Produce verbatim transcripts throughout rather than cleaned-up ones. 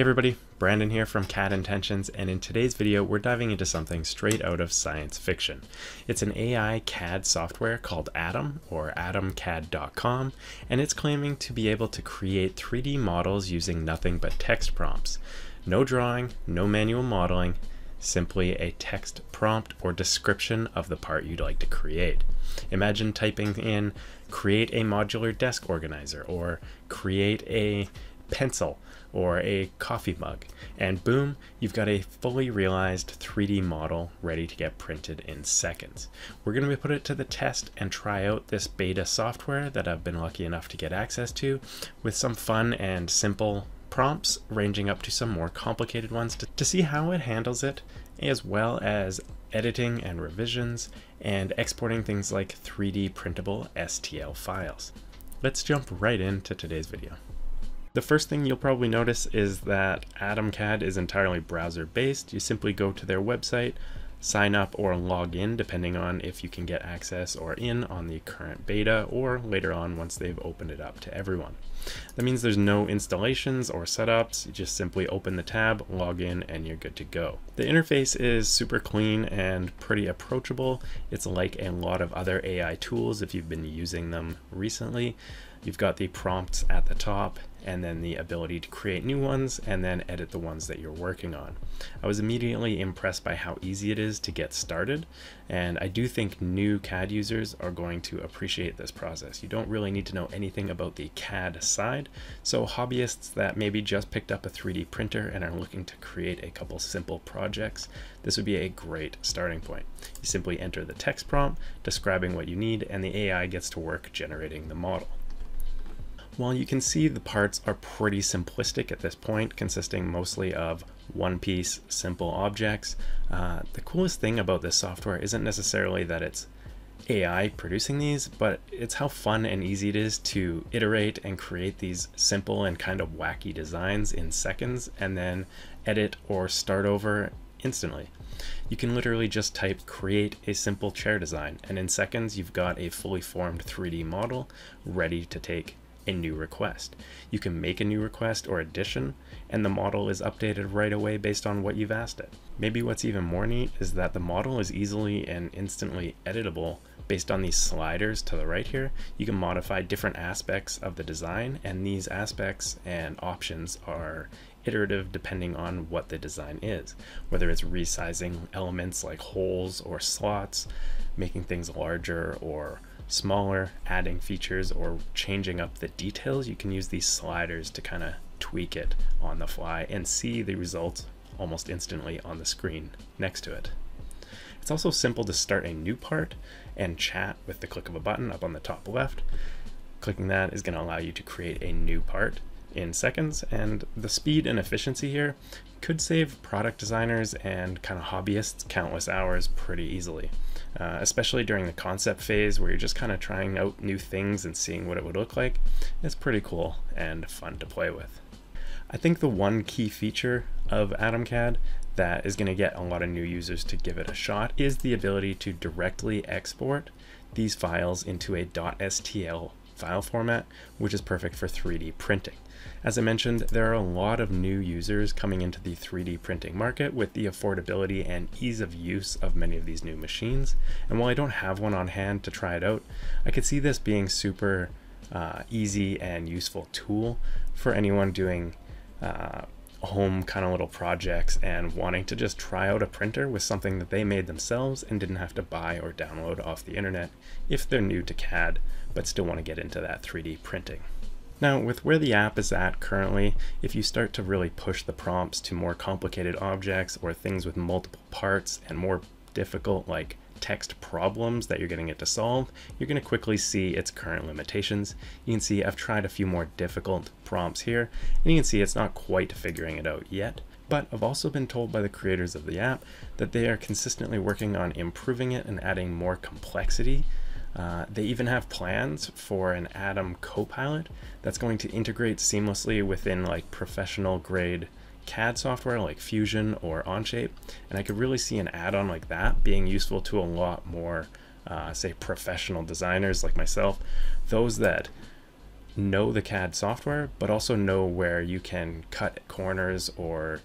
Hey everybody, Brandon here from C A D Intentions, and in today's video we're diving into something straight out of science fiction. It's an A I C A D software called Adam, or adam cad dot com, and it's claiming to be able to create three D models using nothing but text prompts. No drawing, no manual modeling, simply a text prompt or description of the part you'd like to create. Imagine typing in, create a modular desk organizer, or create a pencil or a coffee mug, and boom, you've got a fully realized three D model ready to get printed in seconds. We're going to put it to the test and try out this beta software that I've been lucky enough to get access to, with some fun and simple prompts ranging up to some more complicated ones to, to see how it handles it, as well as editing and revisions and exporting things like three D printable S T L files. Let's jump right into today's video. The first thing you'll probably notice is that AdamCAD is entirely browser-based. You simply go to their website, sign up or log in, depending on if you can get access or in on the current beta or later on once they've opened it up to everyone. That means there's no installations or setups. You just simply open the tab, log in, and you're good to go. The interface is super clean and pretty approachable. It's like a lot of other A I tools if you've been using them recently. You've got the prompts at the top, and then the ability to create new ones and then edit the ones that you're working on. I was immediately impressed by how easy it is to get started, and I do think new C A D users are going to appreciate this process. You don't really need to know anything about the C A D side, so hobbyists that maybe just picked up a three D printer and are looking to create a couple simple projects, this would be a great starting point. You simply enter the text prompt describing what you need, and the A I gets to work generating the model. While you can see the parts are pretty simplistic at this point, consisting mostly of one-piece simple objects, uh, the coolest thing about this software isn't necessarily that it's A I producing these, but it's how fun and easy it is to iterate and create these simple and kind of wacky designs in seconds, and then edit or start over instantly. You can literally just type create a simple chair design, and in seconds you've got a fully formed three D model ready to take a new request. You can make a new request or addition, and the model is updated right away based on what you've asked it. Maybe what's even more neat is that the model is easily and instantly editable based on these sliders to the right here. You can modify different aspects of the design, and these aspects and options are iterative depending on what the design is, whether it's resizing elements like holes or slots, making things larger or smaller, adding features, or changing up the details. You can use these sliders to kind of tweak it on the fly and see the results almost instantly on the screen next to it. It's also simple to start a new part and chat with the click of a button up on the top left. Clicking that is going to allow you to create a new part in seconds, and the speed and efficiency here could save product designers and kind of hobbyists countless hours pretty easily, uh, especially during the concept phase where you're just kind of trying out new things and seeing what it would look like. It's pretty cool and fun to play with. I think the one key feature of AdamCAD that is going to get a lot of new users to give it a shot is the ability to directly export these files into a .stl file format, which is perfect for three D printing. As I mentioned, there are a lot of new users coming into the three D printing market with the affordability and ease of use of many of these new machines. And while I don't have one on hand to try it out, I could see this being super uh, easy and useful tool for anyone doing uh, home kind of little projects and wanting to just try out a printer with something that they made themselves and didn't have to buy or download off the internet if they're new to C A D but still want to get into that three D printing. Now, with where the app is at currently, if you start to really push the prompts to more complicated objects or things with multiple parts and more difficult like text problems that you're getting it to solve, you're going to quickly see its current limitations. You can see I've tried a few more difficult prompts here, and you can see it's not quite figuring it out yet. But I've also been told by the creators of the app that they are consistently working on improving it and adding more complexity. Uh, they even have plans for an Adam Copilot that's going to integrate seamlessly within like professional grade C A D software like Fusion or Onshape, and I could really see an add-on like that being useful to a lot more, uh, say, professional designers like myself, those that know the C A D software, but also know where you can cut corners or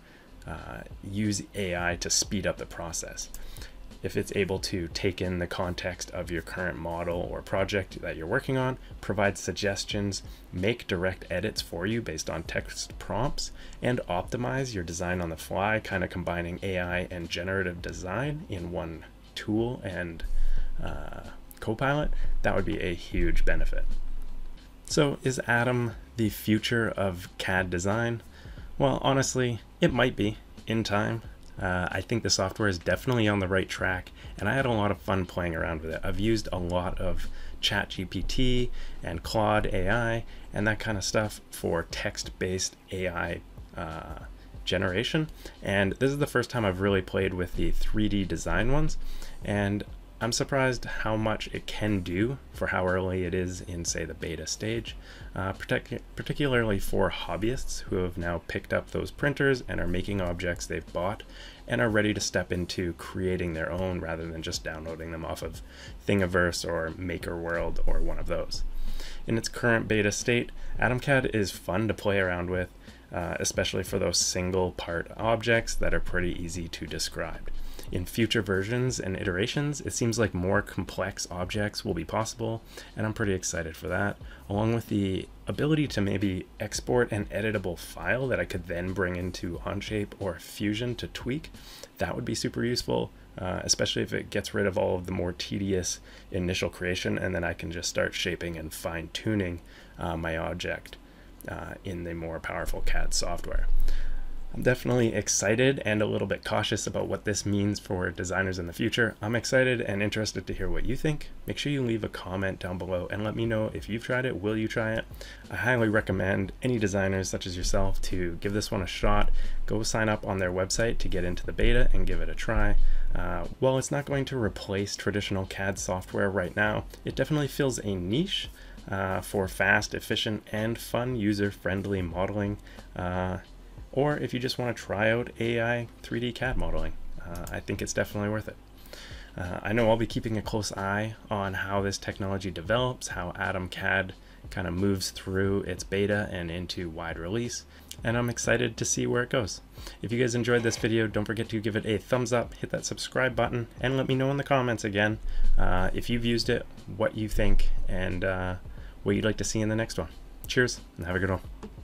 uh, use A I to speed up the process. If it's able to take in the context of your current model or project that you're working on, provide suggestions, make direct edits for you based on text prompts, and optimize your design on the fly, kind of combining A I and generative design in one tool and uh, Copilot, that would be a huge benefit. So is Adam the future of C A D design? Well, honestly, it might be in time. Uh, I think the software is definitely on the right track, and I had a lot of fun playing around with it. I've used a lot of ChatGPT and Claude A I and that kind of stuff for text-based A I uh, generation, and this is the first time I've really played with the three D design ones, and I'm surprised how much it can do for how early it is in, say, the beta stage, uh, partic particularly for hobbyists who have now picked up those printers and are making objects they've bought and are ready to step into creating their own rather than just downloading them off of Thingiverse or Maker World or one of those. In its current beta state, AdamCAD is fun to play around with, uh, especially for those single part objects that are pretty easy to describe. In future versions and iterations, it seems like more complex objects will be possible, and I'm pretty excited for that, along with the ability to maybe export an editable file that I could then bring into Onshape or Fusion to tweak. That would be super useful, uh, especially if it gets rid of all of the more tedious initial creation, and then I can just start shaping and fine-tuning uh, my object uh, in the more powerful C A D software. I'm definitely excited and a little bit cautious about what this means for designers in the future. I'm excited and interested to hear what you think. Make sure you leave a comment down below and let me know if you've tried it. Will you try it? I highly recommend any designers such as yourself to give this one a shot. Go sign up on their website to get into the beta and give it a try. Uh, while it's not going to replace traditional C A D software right now, it definitely fills a niche uh, for fast, efficient, and fun user-friendly modeling. Uh, or if you just want to try out A I three D C A D modeling. Uh, I think it's definitely worth it. Uh, I know I'll be keeping a close eye on how this technology develops, how AdamCAD kind of moves through its beta and into wide release, and I'm excited to see where it goes. If you guys enjoyed this video, don't forget to give it a thumbs up, hit that subscribe button, and let me know in the comments again uh, if you've used it, what you think, and uh, what you'd like to see in the next one. Cheers, and have a good one.